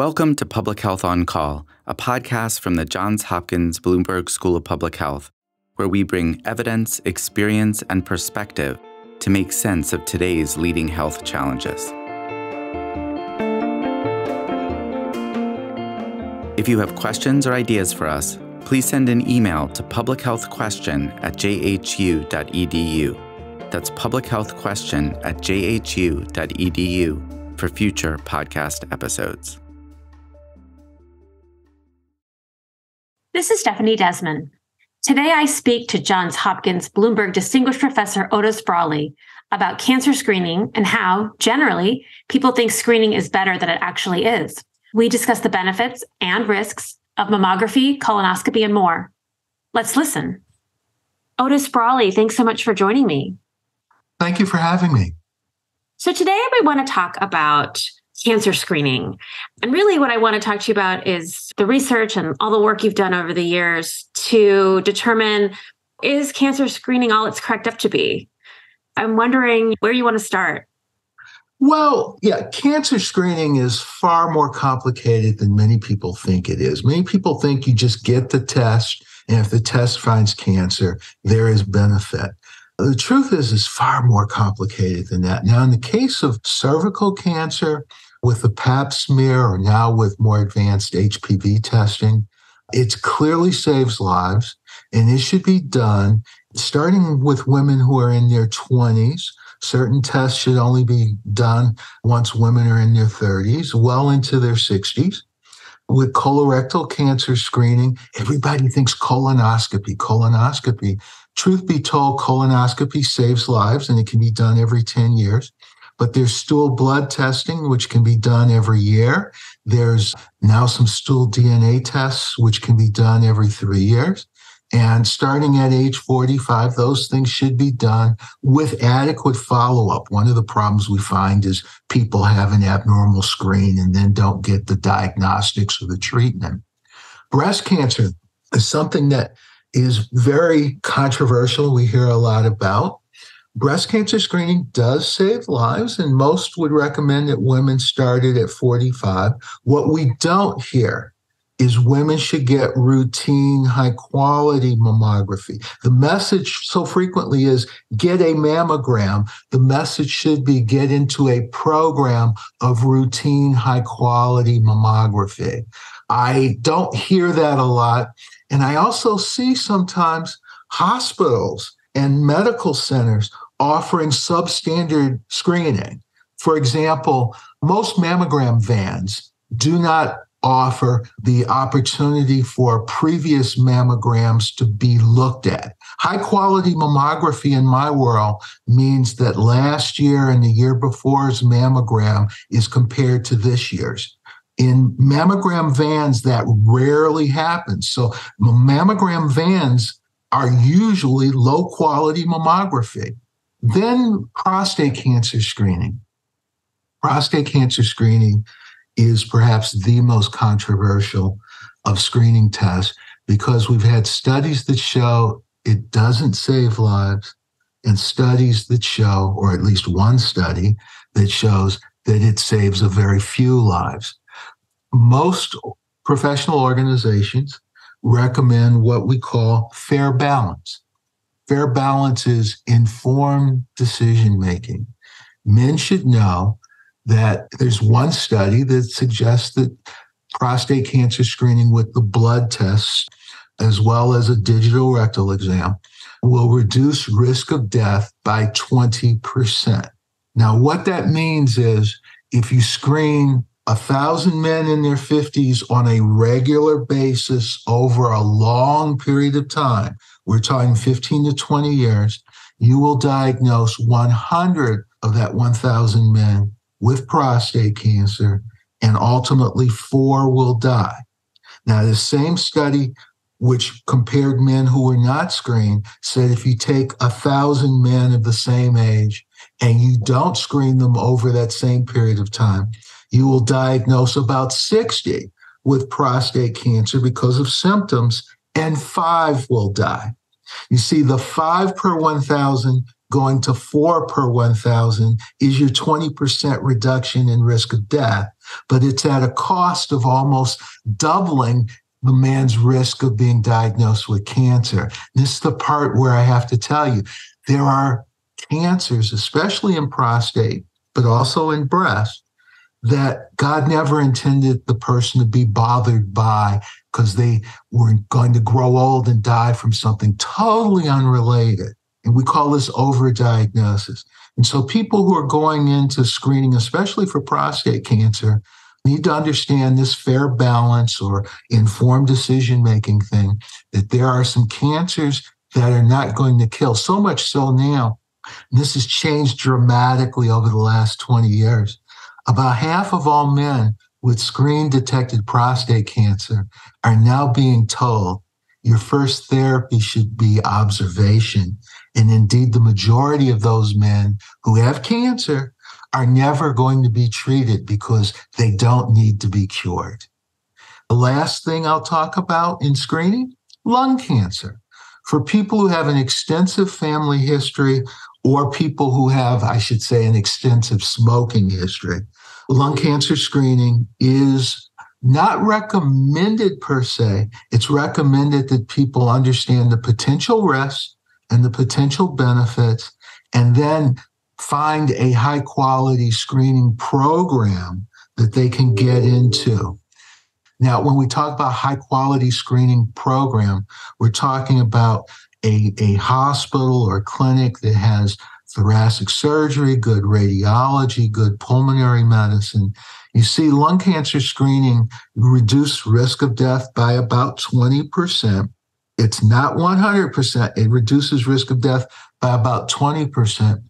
Welcome to Public Health on Call, a podcast from the Johns Hopkins Bloomberg School of Public Health, where we bring evidence, experience, and perspective to make sense of today's leading health challenges. If you have questions or ideas for us, please send an email to publichealthquestion@jhu.edu. That's publichealthquestion@jhu.edu for future podcast episodes. This is Stephanie Desmond. Today I speak to Johns Hopkins Bloomberg Distinguished Professor Otis Brawley about cancer screening and how, generally, people think screening is better than it actually is. We discuss the benefits and risks of mammography, colonoscopy, and more. Let's listen. Otis Brawley, thanks so much for joining me. Thank you for having me. So today we want to talk about cancer screening. And really what I want to talk to you about is the research and all the work you've done over the years to determine, is cancer screening all it's cracked up to be? I'm wondering where you want to start. Well, yeah, cancer screening is far more complicated than many people think it is. Many people think you just get the test, and if the test finds cancer, there is benefit. The truth is, it's far more complicated than that. Now, in the case of cervical cancer, with the Pap smear, or now with more advanced HPV testing, it clearly saves lives, and it should be done starting with women who are in their 20s. Certain tests should only be done once women are in their 30s, well into their 60s. With colorectal cancer screening, everybody thinks colonoscopy. Truth be told, colonoscopy saves lives, and it can be done every 10 years. But there's stool blood testing, which can be done every year. There's now some stool DNA tests, which can be done every 3 years. And starting at age 45, those things should be done with adequate follow-up. One of the problems we find is people have an abnormal screen and then don't get the diagnostics or the treatment. Breast cancer is something that is very controversial. We hear a lot about. Breast cancer screening does save lives, and most would recommend that women start it at 45. What we don't hear is women should get routine, high-quality mammography. The message so frequently is get a mammogram. The message should be get into a program of routine, high-quality mammography. I don't hear that a lot, and I also see sometimes hospitals and medical centers offering substandard screening. For example, most mammogram vans do not offer the opportunity for previous mammograms to be looked at. High-quality mammography in my world means that last year and the year before's mammogram is compared to this year's. In mammogram vans, that rarely happens. So mammogram vans are usually low-quality mammography. Then prostate cancer screening. Prostate cancer screening is perhaps the most controversial of screening tests because we've had studies that show it doesn't save lives and studies that show, or at least one study, that shows that it saves a very few lives. Most professional organizations recommend what we call fair balance. Fair balance is informed decision-making. Men should know that there's one study that suggests that prostate cancer screening with the blood tests, as well as a digital rectal exam, will reduce risk of death by 20%. Now, what that means is if you screen 1,000 men in their 50s on a regular basis over a long period of time, we're talking 15 to 20 years, you will diagnose 100 of that 1,000 men with prostate cancer, and ultimately 4 will die. Now, the same study, which compared men who were not screened, said if you take 1,000 men of the same age and you don't screen them over that same period of time, you will diagnose about 60 with prostate cancer because of symptoms, and 5 will die. You see, the 5 per 1,000 going to 4 per 1,000 is your 20% reduction in risk of death, but it's at a cost of almost doubling the man's risk of being diagnosed with cancer. This is the part where I have to tell you, there are cancers, especially in prostate, but also in breast, that God never intended the person to be bothered by because they were going to grow old and die from something totally unrelated. And we call this overdiagnosis. And so people who are going into screening, especially for prostate cancer, need to understand this fair balance or informed decision-making thing, that there are some cancers that are not going to kill. So much so now, and this has changed dramatically over the last 20 years, about half of all men with screen-detected prostate cancer are now being told your first therapy should be observation. And indeed, the majority of those men who have cancer are never going to be treated because they don't need to be cured. The last thing I'll talk about in screening, lung cancer. For people who have an extensive family history or people who have, I should say, an extensive smoking history, lung cancer screening is not recommended per se. It's recommended that people understand the potential risks and the potential benefits, and then find a high-quality screening program that they can get into. Now, when we talk about high-quality screening program, we're talking about a hospital or clinic that has thoracic surgery, good radiology, good pulmonary medicine. You see, lung cancer screening reduced risk of death by about 20%. It's not 100%. It reduces risk of death by about 20%.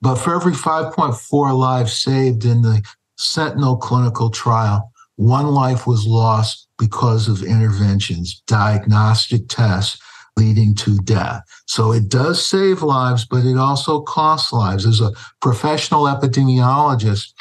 But for every 5.4 lives saved in the Sentinel clinical trial, 1 life was lost because of interventions, diagnostic tests leading to death. So it does save lives, but it also costs lives. As a professional epidemiologist,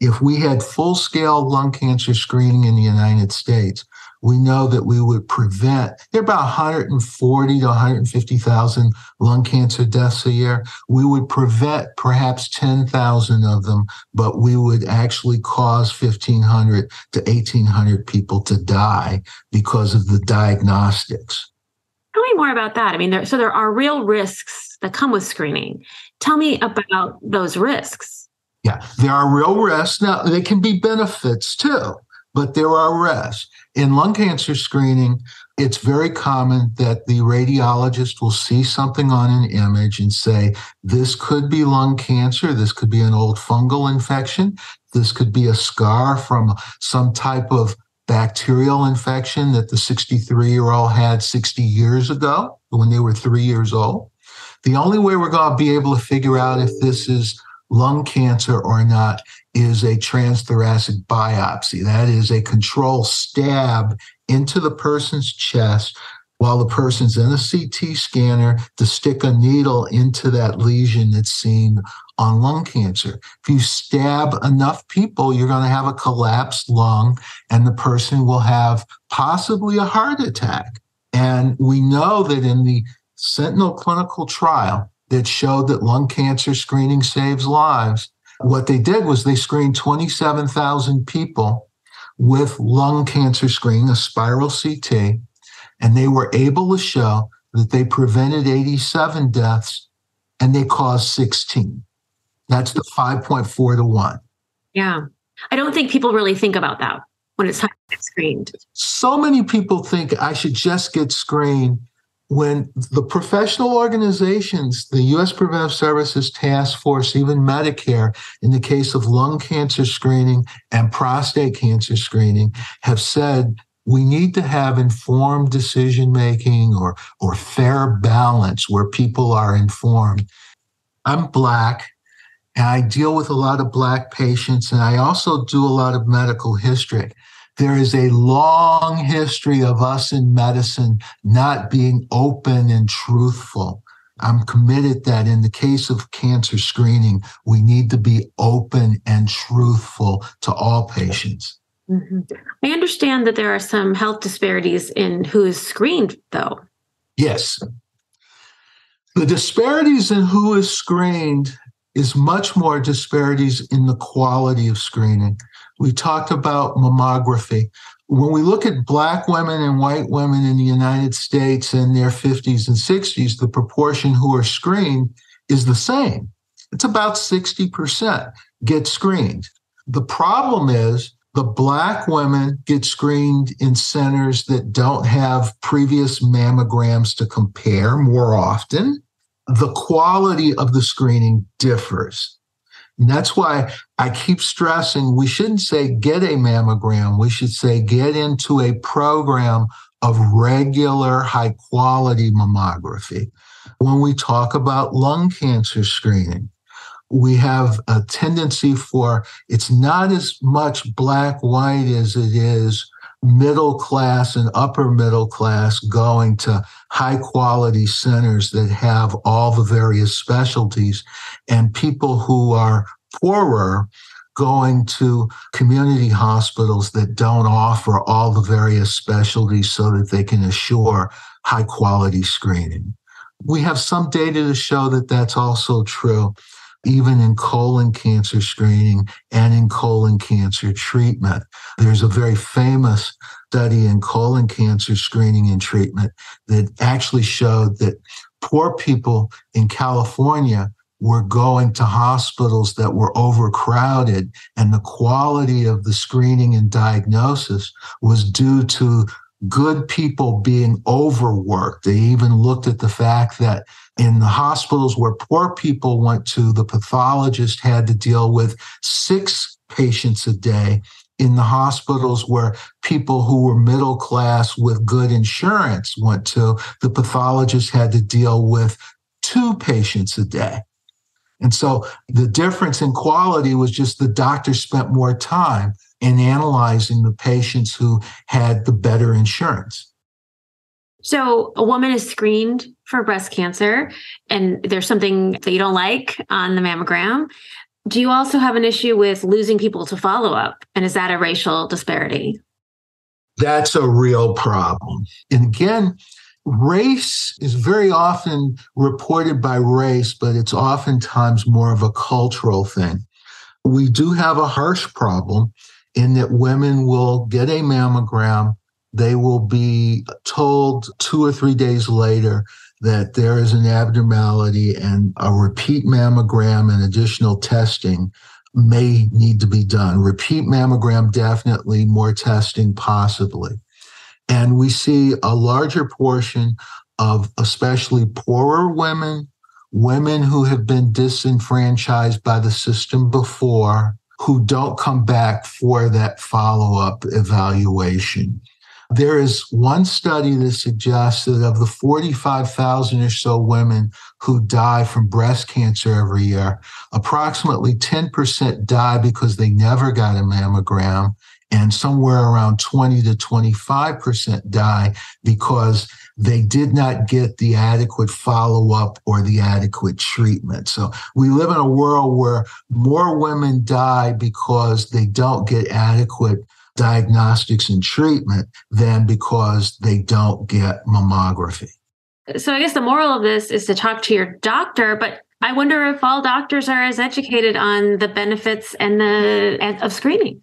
if we had full-scale lung cancer screening in the United States, we know that we would prevent, there are about 140,000 to 150,000 lung cancer deaths a year. We would prevent perhaps 10,000 of them, but we would actually cause 1,500 to 1,800 people to die because of the diagnostics. Tell me more about that. I mean, there are real risks that come with screening. Tell me about those risks. Yeah, there are real risks. Now, they can be benefits too, but there are risks. In lung cancer screening, it's very common that the radiologist will see something on an image and say, this could be lung cancer, this could be an old fungal infection, this could be a scar from some type of bacterial infection that the 63-year-old had 60 years ago when they were 3 years old. The only way we're going to be able to figure out if this is lung cancer or not is a transthoracic biopsy. That is a control stab into the person's chest while the person's in a CT scanner to stick a needle into that lesion that's seen on lung cancer. If you stab enough people, you're going to have a collapsed lung and the person will have possibly a heart attack. And we know that in the Sentinel clinical trial, that showed that lung cancer screening saves lives. What they did was they screened 27,000 people with lung cancer screening, a spiral CT, and they were able to show that they prevented 87 deaths and they caused 16. That's the 5.4 to 1. Yeah. I don't think people really think about that when it's time to get screened. So many people think I should just get screened. When the professional organizations, the U.S. Preventive Services Task Force, even Medicare, in the case of lung cancer screening and prostate cancer screening, have said we need to have informed decision-making or fair balance where people are informed. I'm Black, and I deal with a lot of Black patients, and I also do a lot of medical history. There is a long history of us in medicine not being open and truthful. I'm committed that in the case of cancer screening, we need to be open and truthful to all patients. Mm-hmm. I understand that there are some health disparities in who is screened, though. Yes. The disparities in who is screened is much more disparities in the quality of screening. We talked about mammography. When we look at Black women and white women in the United States in their 50s and 60s, the proportion who are screened is the same. It's about 60% get screened. The problem is the Black women get screened in centers that don't have previous mammograms to compare more often. The quality of the screening differs. And that's why I keep stressing we shouldn't say get a mammogram. We should say get into a program of regular high-quality mammography. When we talk about lung cancer screening, we have a tendency for it's not as much Black-white as it is middle class and upper middle class going to high quality centers that have all the various specialties, and people who are poorer going to community hospitals that don't offer all the various specialties so that they can assure high quality screening. We have some data to show that that's also true, even in colon cancer screening and in colon cancer treatment. There's a very famous study in colon cancer screening and treatment that actually showed that poor people in California were going to hospitals that were overcrowded, and the quality of the screening and diagnosis was due to good people being overworked. They even looked at the fact that in the hospitals where poor people went to, the pathologist had to deal with 6 patients a day. In the hospitals where people who were middle class with good insurance went to, the pathologist had to deal with 2 patients a day. And so the difference in quality was just the doctor spent more time in analyzing the patients who had the better insurance. So a woman is screened for breast cancer and there's something that you don't like on the mammogram. Do you also have an issue with losing people to follow up? And is that a racial disparity? That's a real problem. And again, race is very often reported by race, but it's oftentimes more of a cultural thing. We do have a harsh problem in that women will get a mammogram. They will be told 2 or 3 days later that there is an abnormality, and a repeat mammogram and additional testing may need to be done. Repeat mammogram, definitely, more testing, possibly. And we see a larger portion of especially poorer women, women who have been disenfranchised by the system before, who don't come back for that follow-up evaluation. There is one study that suggests that of the 45,000 or so women who die from breast cancer every year, approximately 10% die because they never got a mammogram, and somewhere around 20 to 25% die because they did not get the adequate follow-up or the adequate treatment. So we live in a world where more women die because they don't get adequate diagnostics and treatment than because they don't get mammography. So I guess the moral of this is to talk to your doctor, but I wonder if all doctors are as educated on the benefits and of screening.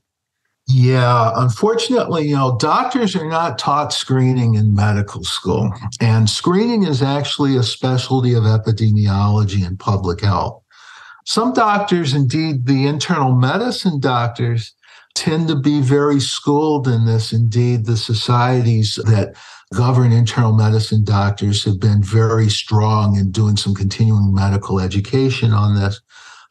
Yeah, unfortunately, doctors are not taught screening in medical school, and screening is actually a specialty of epidemiology and public health. Some doctors, indeed, the internal medicine doctors, tend to be very schooled in this. Indeed, the societies that govern internal medicine doctors have been very strong in doing some continuing medical education on this.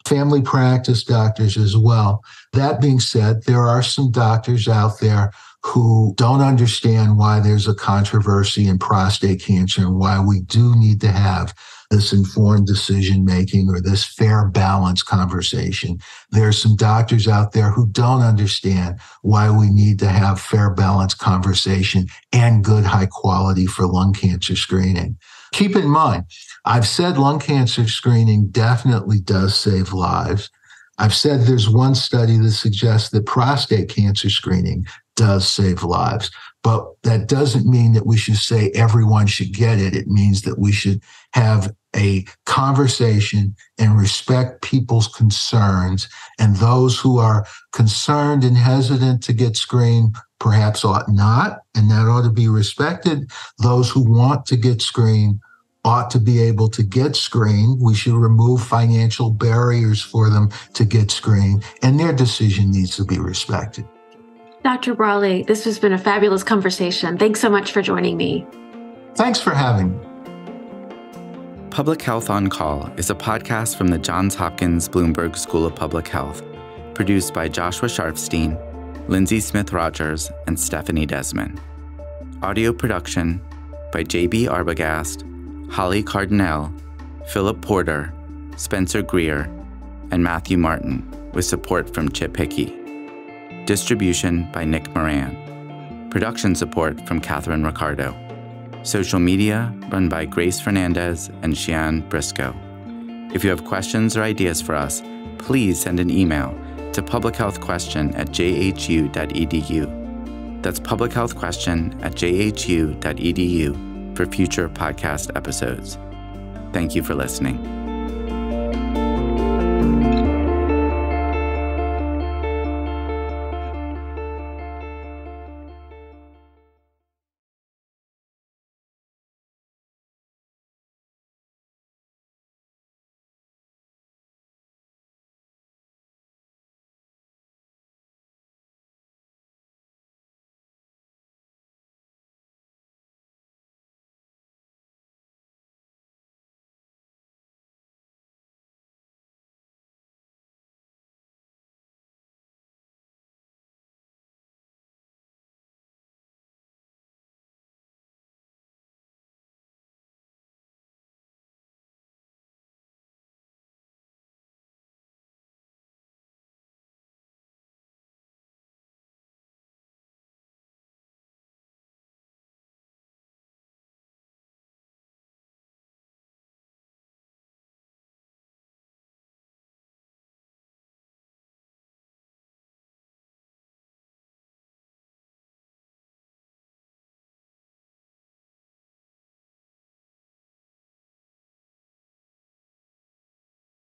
Family practice doctors as well. That being said, there are some doctors out there who don't understand why there's a controversy in prostate cancer and why we do need to have this informed decision-making or this fair balance conversation. There are some doctors out there who don't understand why we need to have fair balance conversation and good high quality for lung cancer screening. Keep in mind, I've said lung cancer screening definitely does save lives. I've said there's one study that suggests that prostate cancer screening does save lives, but that doesn't mean that we should say everyone should get it. It means that we should have a conversation and respect people's concerns. And those who are concerned and hesitant to get screened perhaps ought not, and that ought to be respected. Those who want to get screened ought to be able to get screened. We should remove financial barriers for them to get screened, and their decision needs to be respected. Dr. Brawley, this has been a fabulous conversation. Thanks so much for joining me. Thanks for having me. Public Health on Call is a podcast from the Johns Hopkins Bloomberg School of Public Health, produced by Joshua Sharfstein, Lindsay Smith-Rogers, and Stephanie Desmond. Audio production by J.B. Arbogast, Holly Cardinale, Philip Porter, Spencer Greer, and Matthew Martin, with support from Chip Hickey. Distribution by Nick Moran. Production support from Catherine Ricardo. Social media run by Grace Fernandez and Shian Briscoe. If you have questions or ideas for us, please send an email to publichealthquestion@jhu.edu. That's publichealthquestion@jhu.edu for future podcast episodes. Thank you for listening.